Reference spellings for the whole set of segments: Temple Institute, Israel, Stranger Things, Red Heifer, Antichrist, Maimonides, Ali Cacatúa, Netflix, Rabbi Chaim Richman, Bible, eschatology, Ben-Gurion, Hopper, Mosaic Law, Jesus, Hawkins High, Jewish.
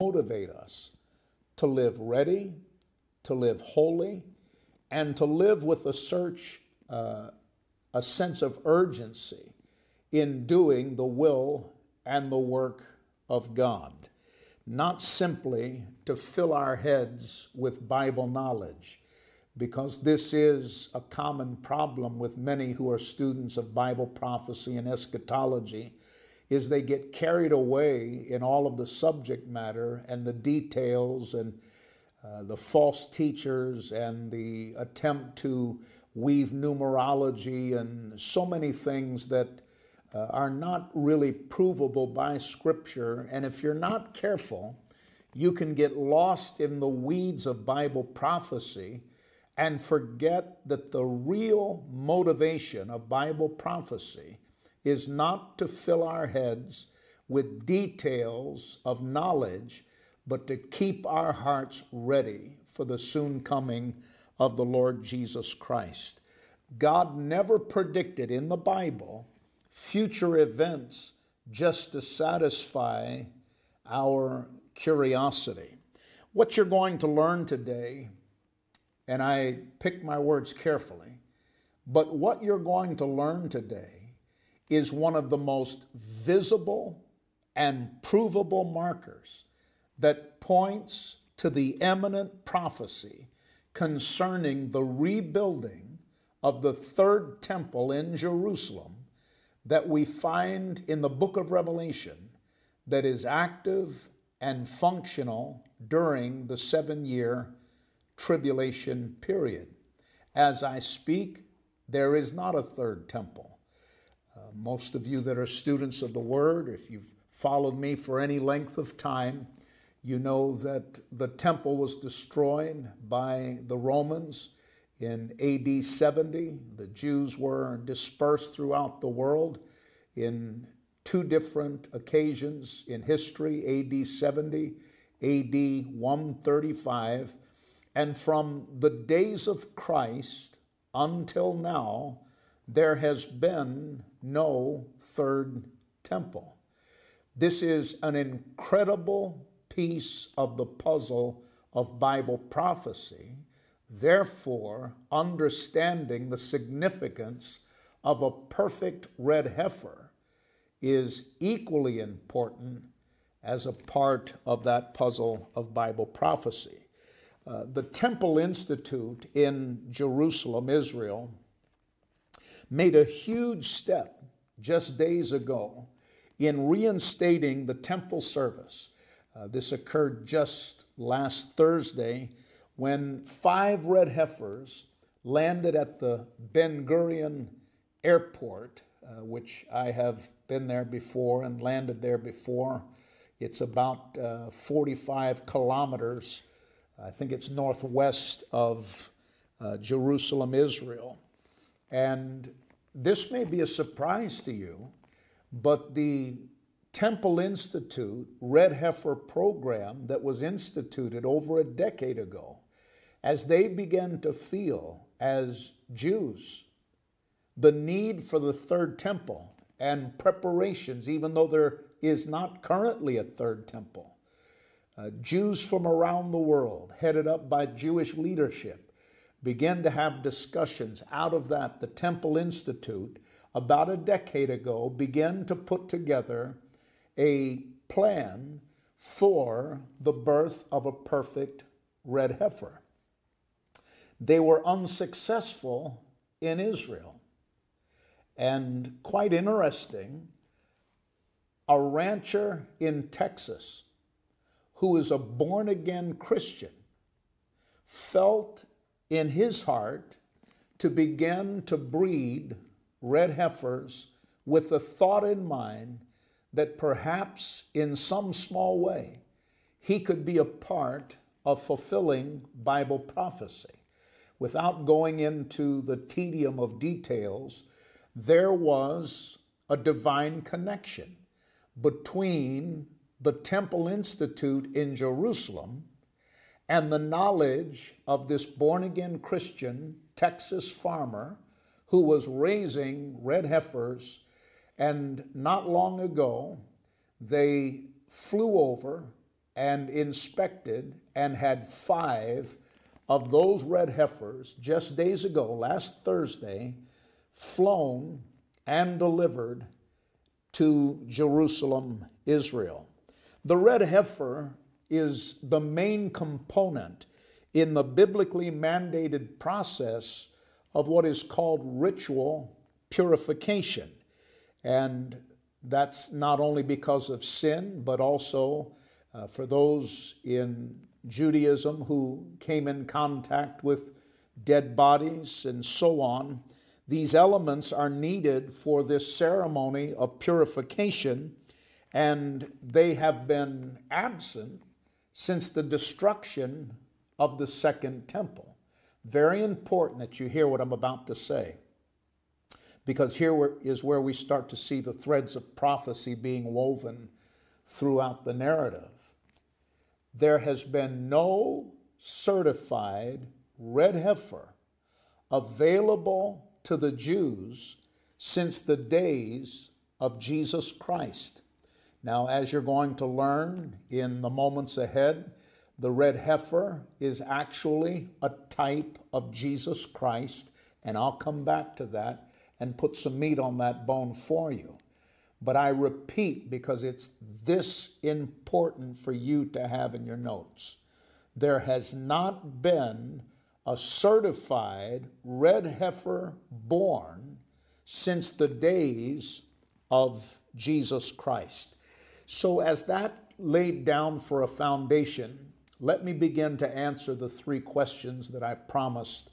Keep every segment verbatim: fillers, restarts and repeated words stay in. motivate us to live ready, to live holy, and to live with a search, uh, a sense of urgency in doing the will and the work of God, not simply to fill our heads with Bible knowledge, because this is a common problem with many who are students of Bible prophecy and eschatology, is they get carried away in all of the subject matter and the details and uh, the false teachers and the attempt to weave numerology and so many things that uh, are not really provable by Scripture. And if you're not careful, you can get lost in the weeds of Bible prophecy and forget that the real motivation of Bible prophecy is not to fill our heads with details of knowledge, but to keep our hearts ready for the soon coming of the Lord Jesus Christ. God never predicted in the Bible future events just to satisfy our curiosity. What you're going to learn today, and I pick my words carefully, but what you're going to learn today is one of the most visible and provable markers that points to the eminent prophecy concerning the rebuilding of the third temple in Jerusalem that we find in the book of Revelation, that is active and functional during the seven-year tribulation period. As I speak, there is not a third temple. Uh, most of you that are students of the Word, if you've followed me for any length of time, you know that the temple was destroyed by the Romans in A D seventy. The Jews were dispersed throughout the world in two different occasions in history, A D seventy, A D one thirty-five. And from the days of Christ until now, there has been no third temple. This is an incredible piece of the puzzle of Bible prophecy. Therefore, understanding the significance of a perfect red heifer is equally important as a part of that puzzle of Bible prophecy. Uh, the Temple Institute in Jerusalem, Israel, made a huge step just days ago in reinstating the temple service. Uh, this occurred just last Thursday when five red heifers landed at the Ben-Gurion airport, uh, which I have been there before and landed there before. It's about uh, forty-five kilometers, I think it's northwest of uh, Jerusalem, Israel. And this may be a surprise to you, but the Temple Institute Red Heifer program that was instituted over a decade ago, as they began to feel as Jews the need for the third temple and preparations, even though there is not currently a third temple, uh, Jews from around the world, headed up by Jewish leadership, began to have discussions. Out of that, the Temple Institute, about a decade ago, began to put together a plan for the birth of a perfect red heifer. They were unsuccessful in Israel. And quite interesting, a rancher in Texas who is a born-again Christian felt in his heart to begin to breed red heifers with the thought in mind that perhaps in some small way he could be a part of fulfilling Bible prophecy. Without going into the tedium of details, there was a divine connection between the Temple Institute in Jerusalem and the knowledge of this born-again Christian Texas farmer who was raising red heifers. And not long ago, they flew over and inspected and had five of those red heifers just days ago, last Thursday, flown and delivered to Jerusalem, Israel. The red heifer is the main component in the biblically mandated process of what is called ritual purification. And that's not only because of sin, but also uh, for those in Judaism who came in contact with dead bodies and so on. These elements are needed for this ceremony of purification, and they have been absent since the destruction of the Second Temple. Very important that you hear what I'm about to say, because here is where we start to see the threads of prophecy being woven throughout the narrative. There has been no certified red heifer available to the Jews since the days of Jesus Christ. Now, as you're going to learn in the moments ahead, the red heifer is actually a type of Jesus Christ, and I'll come back to that and put some meat on that bone for you. But I repeat, because it's this important for you to have in your notes, there has not been a certified red heifer born since the days of Jesus Christ. So as that laid down for a foundation, let me begin to answer the three questions that I promised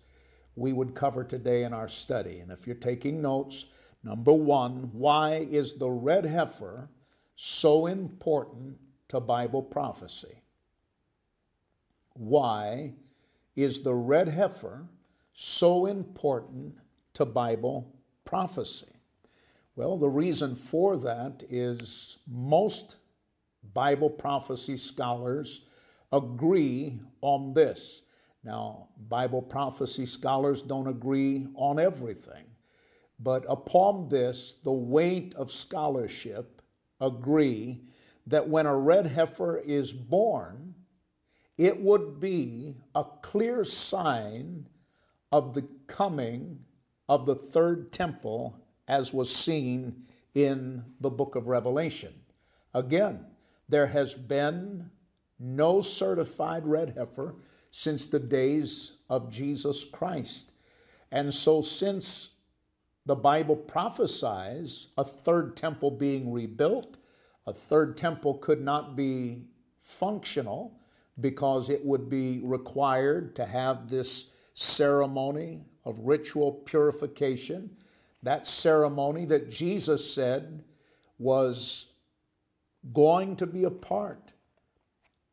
we would cover today in our study. And if you're taking notes, number one, why is the red heifer so important to Bible prophecy? Why is the red heifer so important to Bible prophecy? Well, the reason for that is most Bible prophecy scholars agree on this. Now, Bible prophecy scholars don't agree on everything, but upon this, the weight of scholarship agree that when a red heifer is born, it would be a clear sign of the coming of the third temple as was seen in the book of Revelation. Again, there has been no certified red heifer since the days of Jesus Christ. And so since the Bible prophesies a third temple being rebuilt, a third temple could not be functional because it would be required to have this ceremony of ritual purification, that ceremony that Jesus said was going to be a part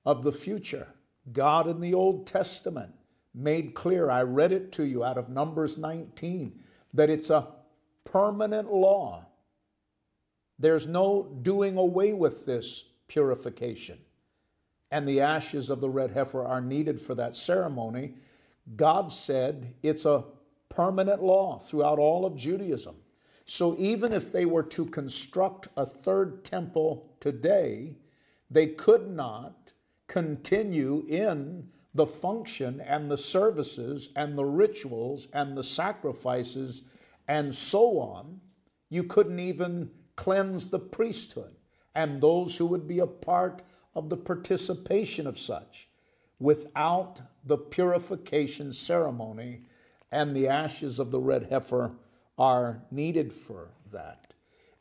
of the future. God in the Old Testament made clear, I read it to you out of Numbers nineteen, that it's a permanent law. There's no doing away with this purification. And the ashes of the red heifer are needed for that ceremony. God said it's a permanent law throughout all of Judaism. So even if they were to construct a third temple today, they could not continue in the function and the services and the rituals and the sacrifices and so on. You couldn't even cleanse the priesthood and those who would be a part of the participation of such without the purification ceremony, and the ashes of the red heifer are needed for that.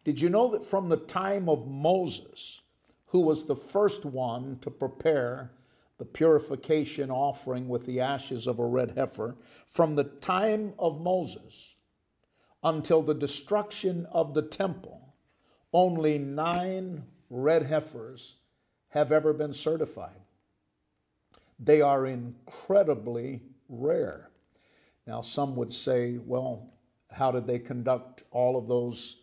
Did you know that from the time of Moses, who was the first one to prepare the purification offering with the ashes of a red heifer, from the time of Moses until the destruction of the temple, only nine red heifers have ever been certified. They are incredibly rare. Now, some would say, well, how did they conduct all of those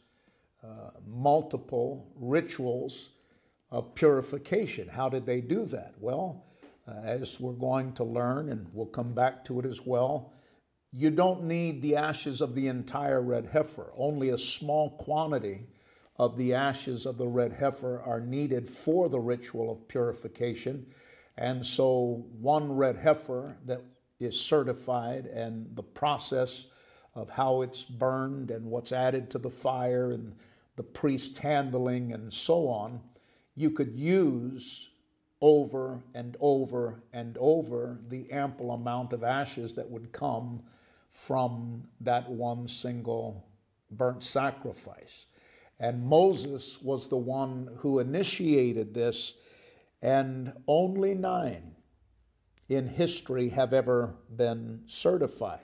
uh, multiple rituals of purification? How did they do that? Well, uh, as we're going to learn, and we'll come back to it as well, you don't need the ashes of the entire red heifer. Only a small quantity of the ashes of the red heifer are needed for the ritual of purification. And so one red heifer that is certified, and the process of how it's burned and what's added to the fire and the priest's handling and so on, you could use over and over and over the ample amount of ashes that would come from that one single burnt sacrifice. And Moses was the one who initiated this, and only nine in history have ever been certified.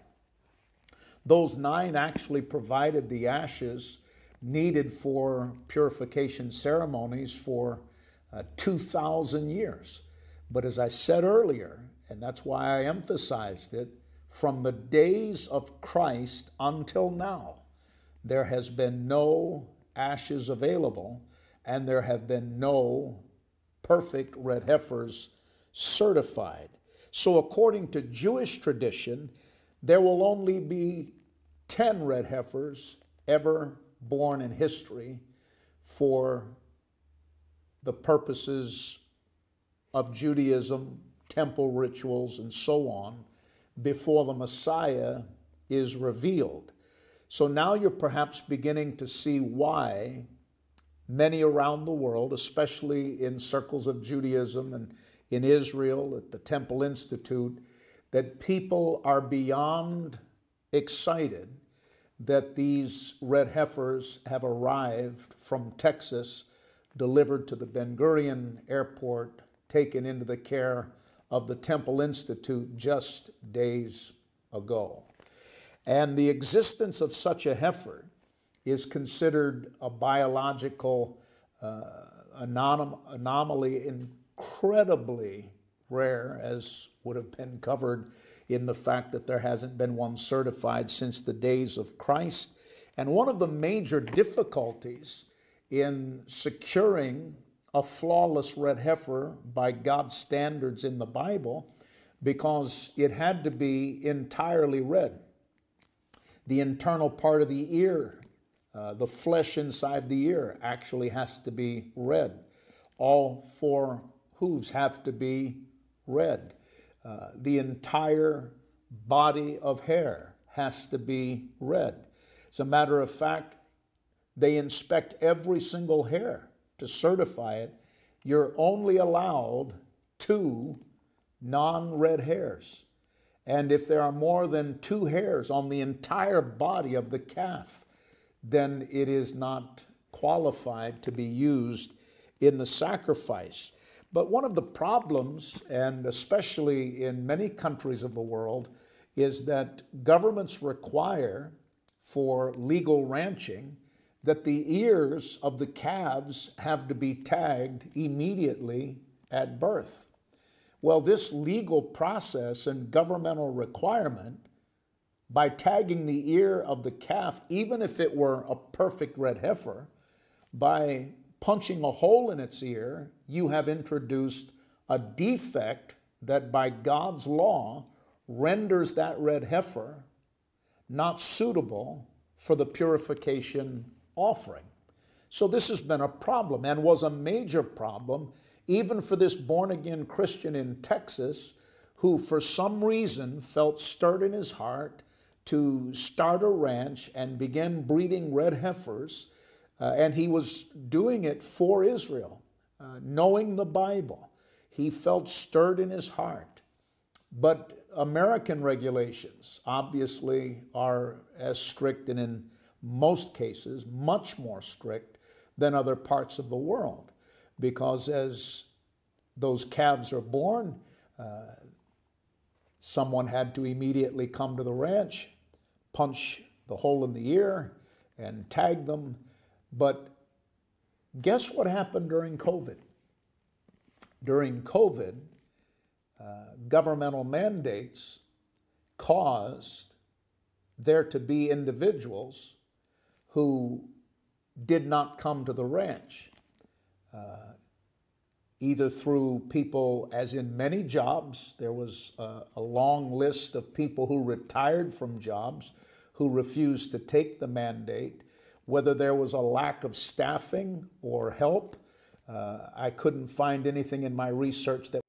Those nine actually provided the ashes needed for purification ceremonies for uh, two thousand years. But as I said earlier, and that's why I emphasized it, from the days of Christ until now, there has been no ashes available, and there have been no perfect red heifers certified. So according to Jewish tradition, there will only be ten red heifers ever born in history for the purposes of Judaism, temple rituals, and so on, before the Messiah is revealed. So now you're perhaps beginning to see why many around the world, especially in circles of Judaism and in Israel at the Temple Institute, that people are beyond excited that these red heifers have arrived from Texas, delivered to the Ben-Gurion airport, taken into the care of the Temple Institute just days ago. And the existence of such a heifer is considered a biological uh, anom anomaly, incredibly rare, as would have been covered in the fact that there hasn't been one certified since the days of Christ. And one of the major difficulties in securing a flawless red heifer by God's standards in the Bible, because it had to be entirely red. The internal part of the ear, uh, the flesh inside the ear, actually has to be red. All four hooves have to be red. Uh, the entire body of hair has to be red. As a matter of fact, they inspect every single hair to certify it. You're only allowed two non-red hairs. And if there are more than two hairs on the entire body of the calf, then it is not qualified to be used in the sacrifice. But one of the problems, and especially in many countries of the world, is that governments require for legal ranching that the ears of the calves have to be tagged immediately at birth. Well, this legal process and governmental requirement, by tagging the ear of the calf, even if it were a perfect red heifer, by punching a hole in its ear, you have introduced a defect that by God's law renders that red heifer not suitable for the purification offering. So this has been a problem, and was a major problem even for this born-again Christian in Texas, who for some reason felt stirred in his heart to start a ranch and begin breeding red heifers. Uh, and he was doing it for Israel, uh, knowing the Bible. He felt stirred in his heart. But American regulations obviously are as strict, and in most cases much more strict, than other parts of the world. Because as those calves are born, uh, someone had to immediately come to the ranch, punch the hole in the ear, and tag them. But guess what happened during COVID? During COVID, uh, governmental mandates caused there to be individuals who did not come to the ranch, uh, either through people, as in many jobs, there was a, a long list of people who retired from jobs who refused to take the mandate. whether there was a lack of staffing or help. Uh, I couldn't find anything in my research that.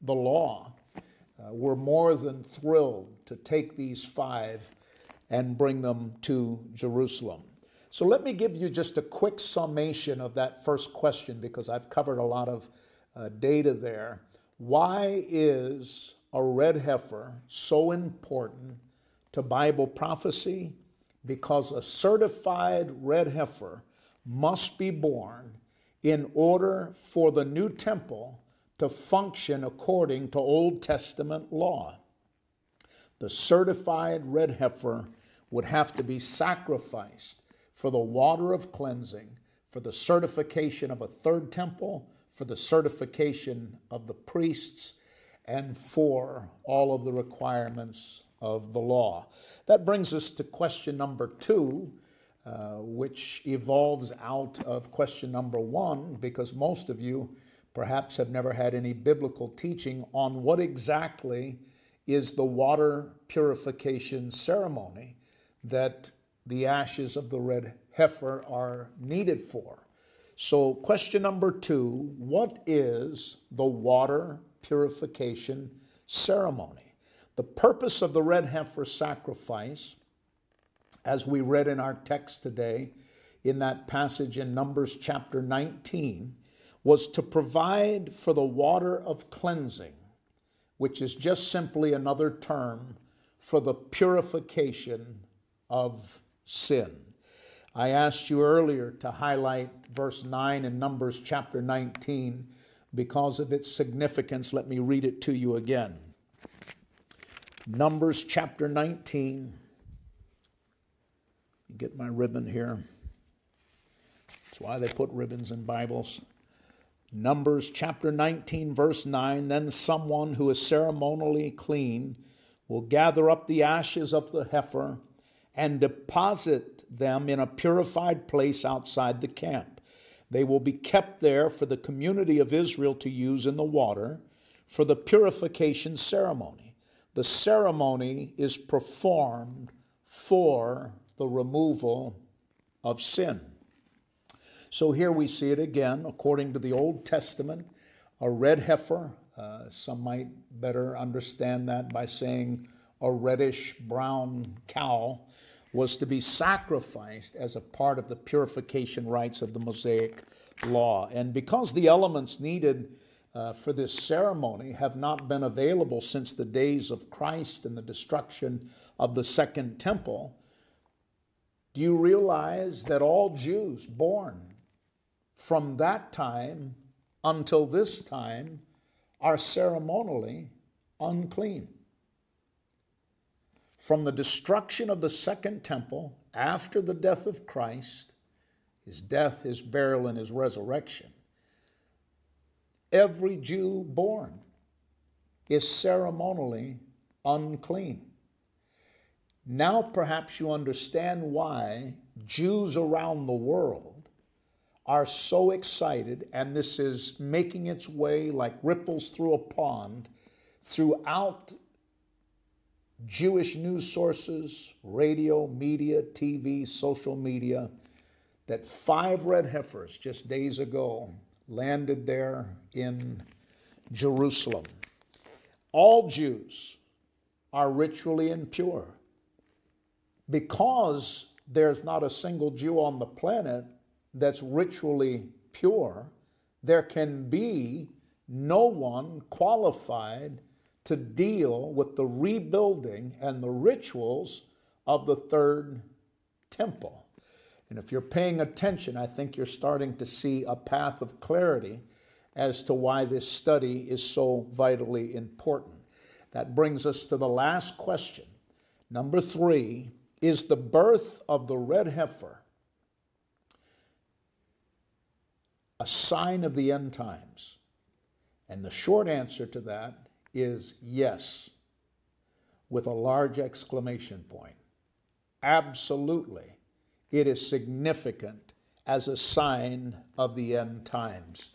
The law, uh, were more than thrilled to take these five and bring them to Jerusalem. So let me give you just a quick summation of that first question, because I've covered a lot of uh, data there. Why is a red heifer so important to Bible prophecy? Because a certified red heifer must be born in order for the new temple to function according to Old Testament law. The certified red heifer would have to be sacrificed for the water of cleansing, for the certification of a third temple, for the certification of the priests, and for all of the requirements of the law. That brings us to question number two, uh, which evolves out of question number one, because most of you perhaps have never had any biblical teaching on what exactly is the water purification ceremony that the ashes of the red heifer are needed for. So question number two, what is the water purification ceremony? The purpose of the red heifer sacrifice, as we read in our text today, in that passage in Numbers chapter nineteen, was to provide for the water of cleansing, which is just simply another term for the purification of sin. I asked you earlier to highlight verse nine in Numbers chapter nineteen because of its significance. Let me read it to you again. Numbers chapter nineteen. Get my ribbon here. That's why they put ribbons in Bibles. Numbers chapter nineteen, verse nine, then someone who is ceremonially clean will gather up the ashes of the heifer and deposit them in a purified place outside the camp. They will be kept there for the community of Israel to use in the water for the purification ceremony. The ceremony is performed for the removal of sin. So here we see it again, according to the Old Testament, a red heifer. Uh, some might better understand that by saying a reddish-brown cow was to be sacrificed as a part of the purification rites of the Mosaic Law. And because the elements needed uh, for this ceremony have not been available since the days of Christ and the destruction of the Second Temple, do you realize that all Jews born from that time until this time are ceremonially unclean? From the destruction of the Second Temple after the death of Christ, his death, his burial, and his resurrection, every Jew born is ceremonially unclean. Now perhaps you understand why Jews around the world are so excited, and this is making its way like ripples through a pond throughout Jewish news sources, radio, media, T V, social media, that five red heifers just days ago landed there in Jerusalem. All Jews are ritually impure. Because there's not a single Jew on the planet that's ritually pure, there can be no one qualified to deal with the rebuilding and the rituals of the third temple. And if you're paying attention, I think you're starting to see a path of clarity as to why this study is so vitally important. That brings us to the last question. Number three, is the birth of the red heifer a sign of the end times? And the short answer to that is yes, with a large exclamation point. Absolutely, it is significant as a sign of the end times.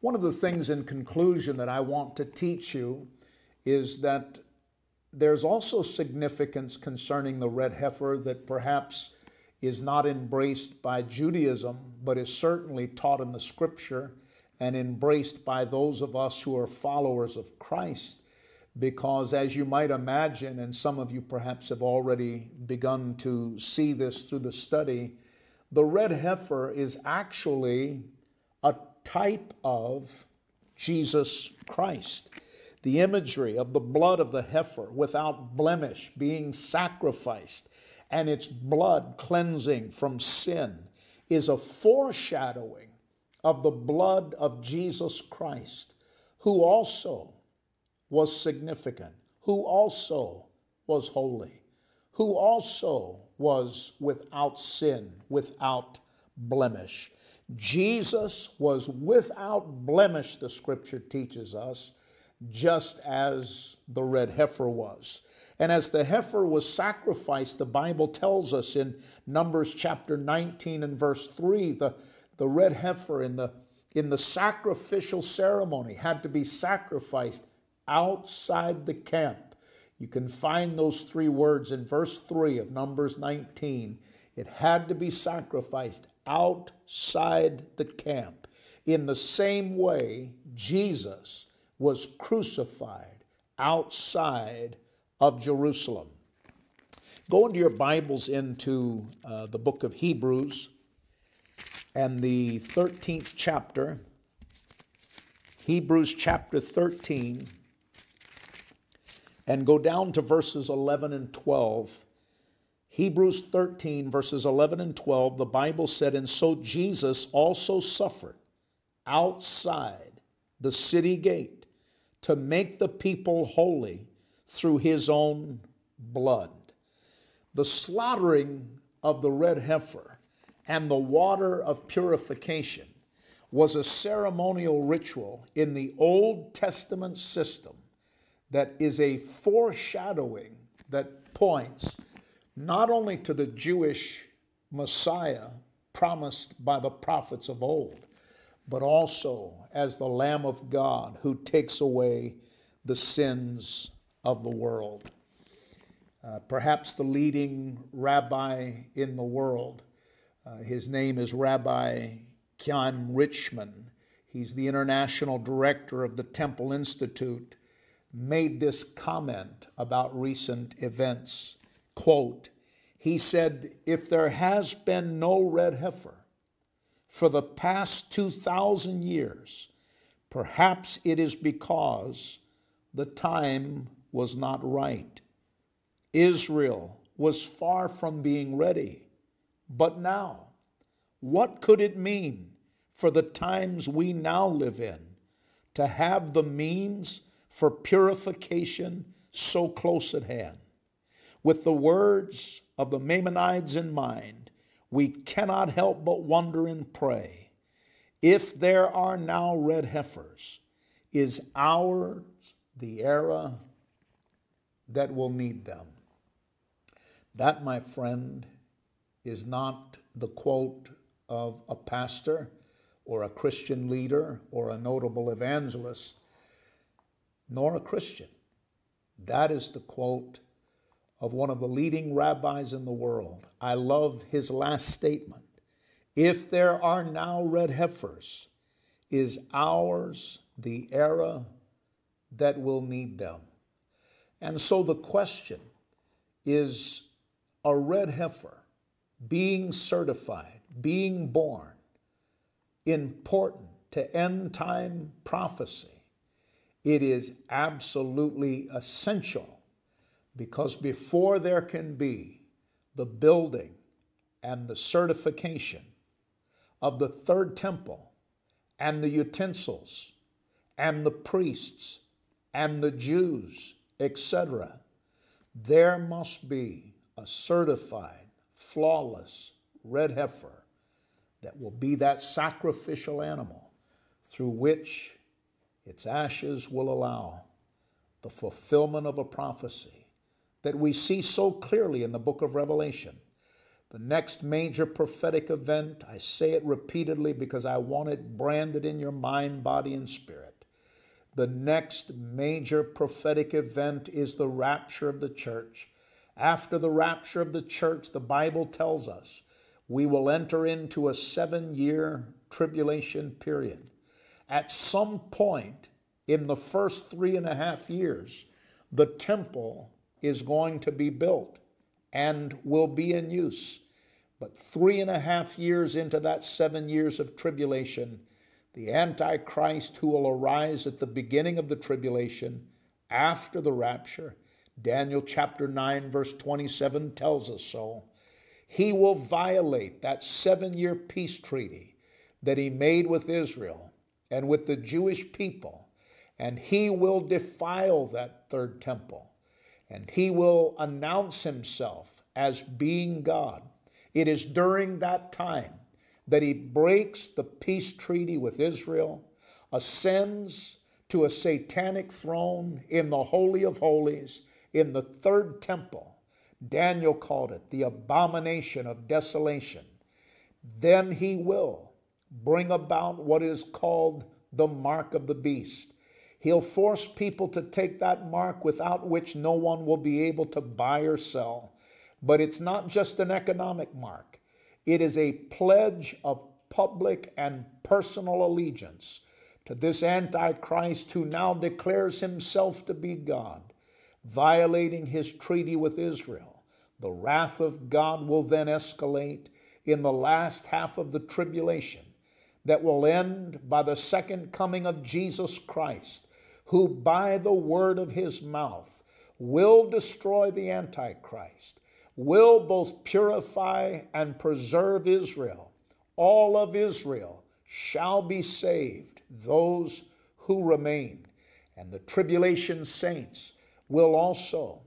One of the things in conclusion that I want to teach you is that there's also significance concerning the red heifer that perhaps is not embraced by Judaism, but is certainly taught in the scripture and embraced by those of us who are followers of Christ. Because as you might imagine, and some of you perhaps have already begun to see this through the study, the red heifer is actually a type of Jesus Christ. The imagery of the blood of the heifer without blemish being sacrificed and its blood cleansing from sin is a foreshadowing of the blood of Jesus Christ, who also was significant, who also was holy, who also was without sin, without blemish. Jesus was without blemish, the scripture teaches us, just as the red heifer was. And as the heifer was sacrificed, the Bible tells us in Numbers chapter nineteen and verse three, the, the red heifer in the, in the sacrificial ceremony had to be sacrificed outside the camp. You can find those three words in verse three of Numbers nineteen. It had to be sacrificed outside the camp. In the same way, Jesus was crucified outside of Jerusalem. Go into your Bibles into uh, the book of Hebrews and the thirteenth chapter. Hebrews chapter thirteen, and go down to verses eleven and twelve. Hebrews thirteen, verses eleven and twelve, the Bible said, "And so Jesus also suffered outside the city gate, to make the people holy through his own blood." The slaughtering of the red heifer and the water of purification was a ceremonial ritual in the Old Testament system that is a foreshadowing that points not only to the Jewish Messiah promised by the prophets of old, but also as the Lamb of God who takes away the sins of the world. Uh, perhaps the leading rabbi in the world, uh, his name is Rabbi Chaim Richman, he's the international director of the Temple Institute, made this comment about recent events. Quote, he said, "If there has been no red heifer for the past two thousand years, perhaps it is because the time was not right. Israel was far from being ready. But now, what could it mean for the times we now live in to have the means for purification so close at hand? With the words of the Maimonides in mind, we cannot help but wonder and pray, if there are now red heifers, is ours the era that will need them?" That, my friend, is not the quote of a pastor or a Christian leader or a notable evangelist, nor a Christian. That is the quote of one of the leading rabbis in the world. I love his last statement. "If there are now red heifers, is ours the era that will need them?" And so the question is, a red heifer being certified, being born, important to end-time prophecy? It is absolutely essential, because before there can be the building and the certification of the third temple and the utensils and the priests and the Jews, et cetera, there must be a certified, flawless red heifer that will be that sacrificial animal through which its ashes will allow the fulfillment of a prophecy that we see so clearly in the book of Revelation. The next major prophetic event, I say it repeatedly because I want it branded in your mind, body, and spirit. The next major prophetic event is the rapture of the church. After the rapture of the church, the Bible tells us we will enter into a seven-year tribulation period. At some point in the first three and a half years, the temple is going to be built and will be in use. But three and a half years into that seven years of tribulation, the Antichrist, who will arise at the beginning of the tribulation after the rapture, Daniel chapter nine, verse twenty-seven tells us so, he will violate that seven-year peace treaty that he made with Israel and with the Jewish people, and he will defile that third temple, and he will announce himself as being God. It is during that time that he breaks the peace treaty with Israel, ascends to a satanic throne in the Holy of Holies, in the third temple. Daniel called it the abomination of desolation. Then he will bring about what is called the mark of the beast. He'll force people to take that mark, without which no one will be able to buy or sell. But it's not just an economic mark. It is a pledge of public and personal allegiance to this Antichrist, who now declares himself to be God, violating his treaty with Israel. The wrath of God will then escalate in the last half of the tribulation that will end by the second coming of Jesus Christ, who by the word of his mouth will destroy the Antichrist, will both purify and preserve Israel. All of Israel shall be saved, those who remain. And the tribulation saints will also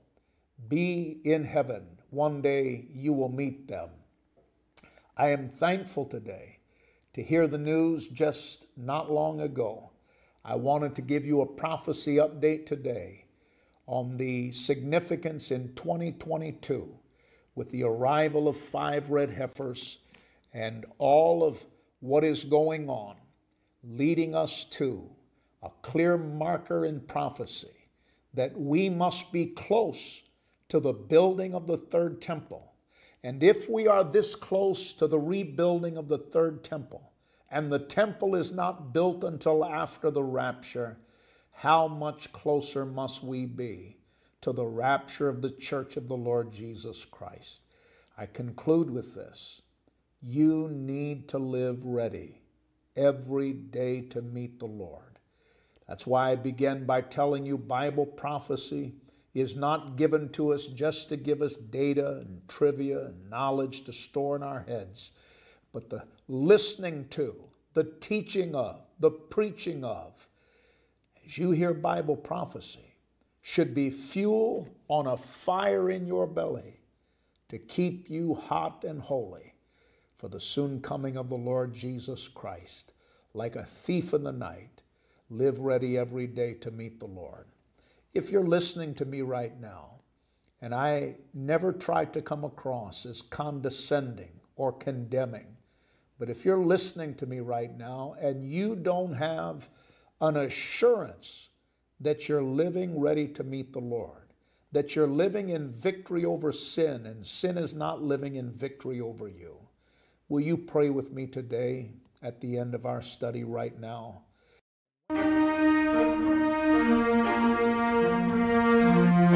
be in heaven. One day you will meet them. I am thankful today to hear the news just not long ago. I wanted to give you a prophecy update today on the significance in twenty twenty-two with the arrival of five red heifers and all of what is going on, leading us to a clear marker in prophecy that we must be close to the building of the third temple. And if we are this close to the rebuilding of the third temple, and the temple is not built until after the rapture, how much closer must we be to the rapture of the church of the Lord Jesus Christ? I conclude with this. You need to live ready every day to meet the Lord. That's why I began by telling you Bible prophecy is not given to us just to give us data and trivia and knowledge to store in our heads, but the listening to, the teaching of, the preaching of, as you hear Bible prophecy, should be fuel on a fire in your belly to keep you hot and holy for the soon coming of the Lord Jesus Christ. Like a thief in the night, live ready every day to meet the Lord. If you're listening to me right now, and I never try to come across as condescending or condemning, but if you're listening to me right now and you don't have an assurance that you're living ready to meet the Lord, that you're living in victory over sin and sin is not living in victory over you, will you pray with me today at the end of our study right now? Thank you.